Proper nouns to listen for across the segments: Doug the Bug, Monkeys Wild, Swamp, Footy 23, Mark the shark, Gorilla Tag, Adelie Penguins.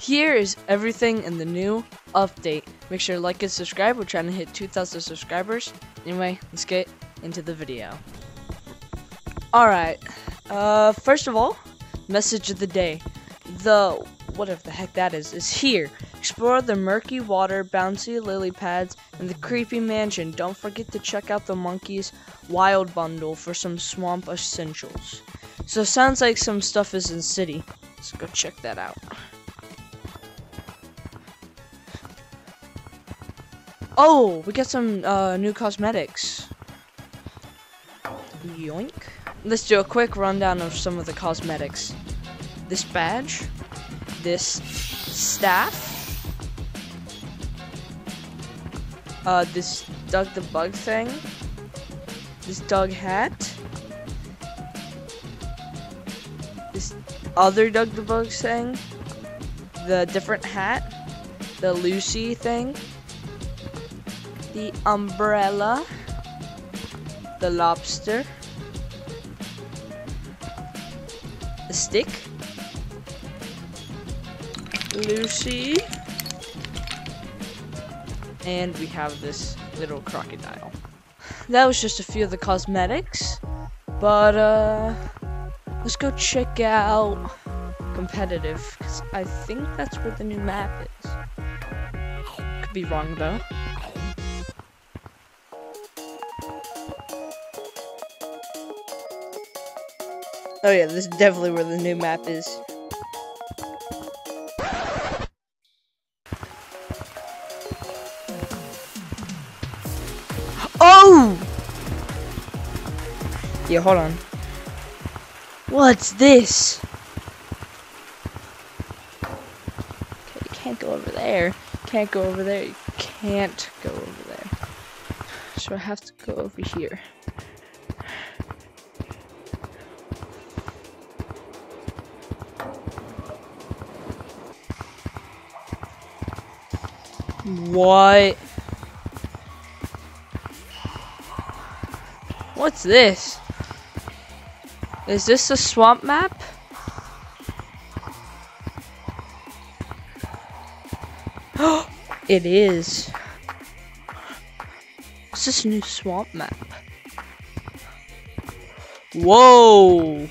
Here is everything in the new update. Make sure to like and subscribe. We're trying to hit 2,000 subscribers. Anyway, let's get into the video. Alright, first of all, message of the day. The whatever the heck that is here. Explore the murky water, bouncy lily pads, and the creepy mansion. Don't forget to check out the Monkeys Wild bundle for some swamp essentials. So sounds like some stuff is in the city. Let's go check that out. Oh, we got some new cosmetics. Yoink. Let's do a quick rundown of some of the cosmetics. This badge, this staff, this Doug the Bug thing, this Doug hat, this other Doug the Bug thing, the different hat, the Lucy thing, the umbrella, the lobster, the stick, Lucy, and we have this little crocodile. That was just a few of the cosmetics, but let's go check out competitive, because I think that's where the new map is. Could be wrong though. Oh yeah, this is definitely where the new map is. Oh! Yeah, hold on. What's this? Okay, you can't go over there. Can't go over there. You can't go over there. So I have to go over here. What? What's this? Is this a swamp map? It is. Is this a new swamp map? Whoa!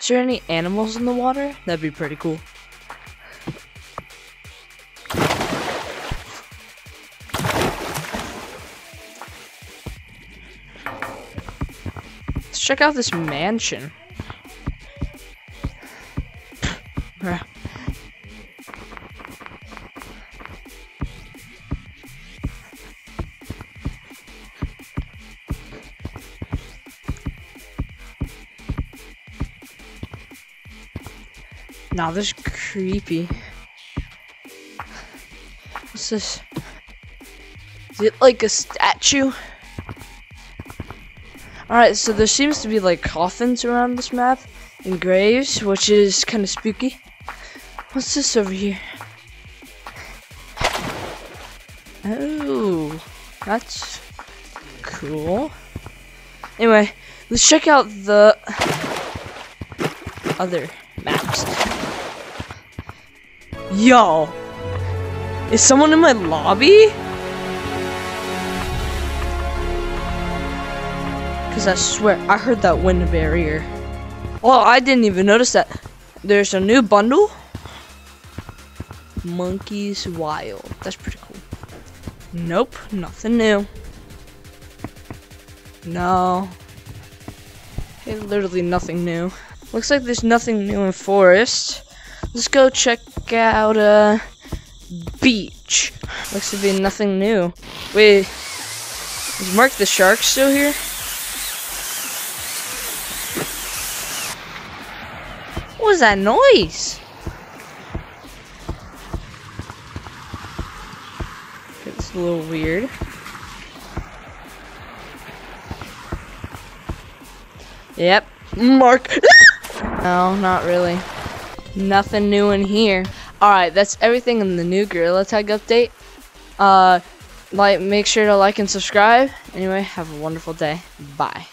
Is there any animals in the water? That'd be pretty cool. Let's check out this mansion. Nah, this is creepy. What's this? Is it like a statue? Alright, so there seems to be like coffins around this map and graves, which is kind of spooky. What's this over here? Oh, that's cool. Anyway, let's check out the other maps. Yo! Is someone in my lobby? Because I swear, I heard that wind barrier. Oh, I didn't even notice that. There's a new bundle. Monkeys Wild. That's pretty cool. Nope, nothing new. No. Hey, literally nothing new. Looks like there's nothing new in forest. Let's go check out a beach. Looks to be nothing new. Wait, is Mark the Shark still here? What was that noise? It's a little weird. Yep, Mark. No, not really. Nothing new in here. Alright, that's everything in the new Gorilla Tag update. Make sure to like and subscribe. Anyway, have a wonderful day. Bye.